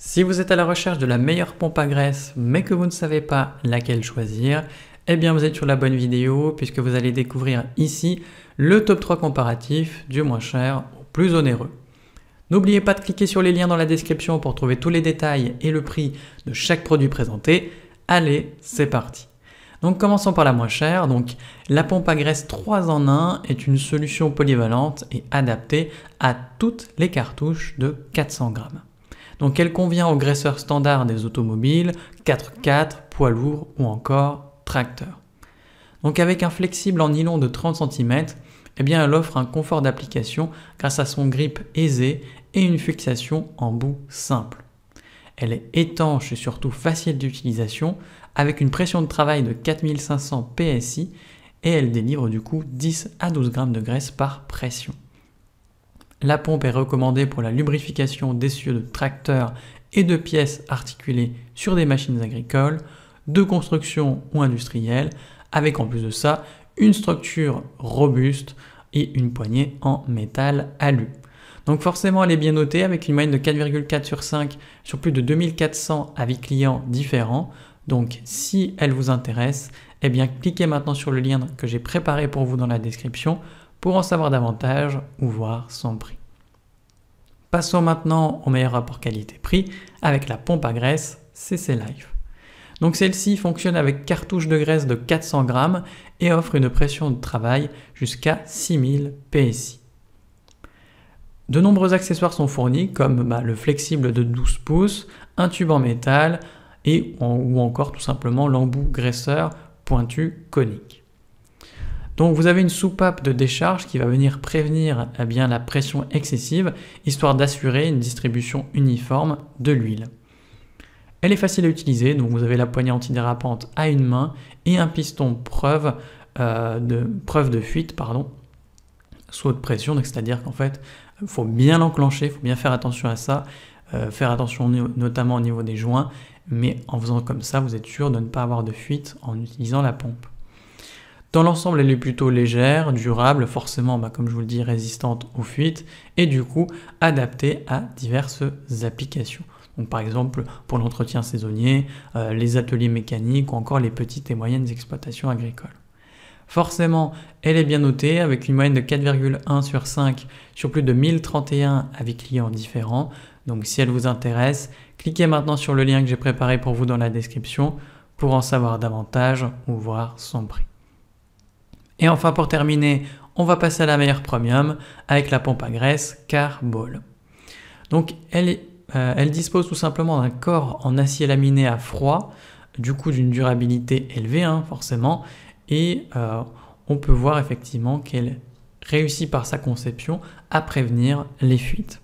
Si vous êtes à la recherche de la meilleure pompe à graisse mais que vous ne savez pas laquelle choisir, eh bien vous êtes sur la bonne vidéo puisque vous allez découvrir ici le top 3 comparatif du moins cher au plus onéreux. N'oubliez pas de cliquer sur les liens dans la description pour trouver tous les détails et le prix de chaque produit présenté. Allez, c'est parti! Donc commençons par la moins chère. Donc la pompe à graisse 3 en 1 est une solution polyvalente et adaptée à toutes les cartouches de 400 grammes. Donc elle convient aux graisseurs standards des automobiles, 4x4, poids lourds ou encore tracteurs. Donc avec un flexible en nylon de 30 cm, eh bien elle offre un confort d'application grâce à son grip aisé et une fixation en bout simple. Elle est étanche et surtout facile d'utilisation avec une pression de travail de 4500 PSI et elle délivre du coup 10 à 12 grammes de graisse par pression. La pompe est recommandée pour la lubrification d'essieux de tracteurs et de pièces articulées sur des machines agricoles, de construction ou industrielle, avec en plus de ça une structure robuste et une poignée en métal alu. Donc forcément elle est bien notée avec une moyenne de 4,4 sur 5 sur plus de 2400 avis clients différents. Donc si elle vous intéresse, eh bien cliquez maintenant sur le lien que j'ai préparé pour vous dans la description pour en savoir davantage ou voir son prix. Passons maintenant au meilleur rapport qualité-prix avec la pompe à graisse CC Life. Donc celle-ci fonctionne avec cartouche de graisse de 400 grammes et offre une pression de travail jusqu'à 6000 PSI. De nombreux accessoires sont fournis comme le flexible de 12 pouces, un tube en métal et ou encore tout simplement l'embout graisseur pointu conique. Donc vous avez une soupape de décharge qui va venir prévenir la pression excessive histoire d'assurer une distribution uniforme de l'huile. Elle est facile à utiliser, donc vous avez la poignée antidérapante à une main et un piston preuve de fuite, saut de pression, donc c'est-à-dire qu'en fait, il faut bien l'enclencher, il faut bien faire attention à ça, faire attention notamment au niveau des joints, mais en faisant comme ça, vous êtes sûr de ne pas avoir de fuite en utilisant la pompe. Dans l'ensemble, elle est plutôt légère, durable, forcément, comme je vous le dis, résistante aux fuites et du coup, adaptée à diverses applications. Donc, par exemple, pour l'entretien saisonnier, les ateliers mécaniques ou encore les petites et moyennes exploitations agricoles. Forcément, elle est bien notée avec une moyenne de 4,1 sur 5 sur plus de 1031 avis clients différents. Donc, si elle vous intéresse, cliquez maintenant sur le lien que j'ai préparé pour vous dans la description pour en savoir davantage ou voir son prix. Et enfin, pour terminer, on va passer à la meilleure premium avec la pompe à graisse CarBole. Donc, elle dispose tout simplement d'un corps en acier laminé à froid, du coup d'une durabilité élevée forcément, et on peut voir effectivement qu'elle réussit par sa conception à prévenir les fuites.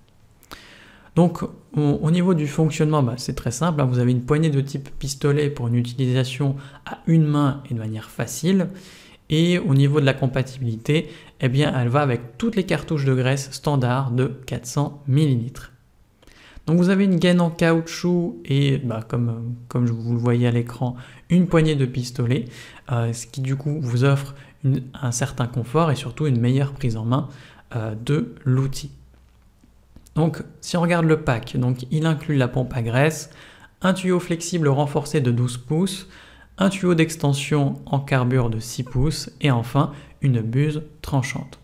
Donc au niveau du fonctionnement, c'est très simple, vous avez une poignée de type pistolet pour une utilisation à une main et de manière facile, et au niveau de la compatibilité, eh bien, elle va avec toutes les cartouches de graisse standard de 400 ml. Donc vous avez une gaine en caoutchouc et comme vous le voyez à l'écran, une poignée de pistolet, ce qui du coup vous offre un certain confort et surtout une meilleure prise en main de l'outil. Donc si on regarde le pack, donc, il inclut la pompe à graisse, un tuyau flexible renforcé de 12 pouces, un tuyau d'extension en carbure de 6 pouces et enfin une buse tranchante.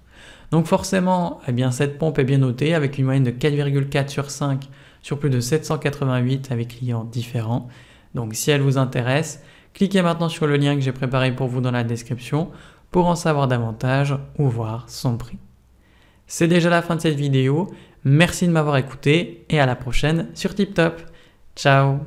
Donc forcément, eh bien, cette pompe est bien notée avec une moyenne de 4,4 sur 5 sur plus de 788 avis clients différents. Donc si elle vous intéresse, cliquez maintenant sur le lien que j'ai préparé pour vous dans la description pour en savoir davantage ou voir son prix. C'est déjà la fin de cette vidéo, merci de m'avoir écouté et à la prochaine sur TIP TOP. Ciao!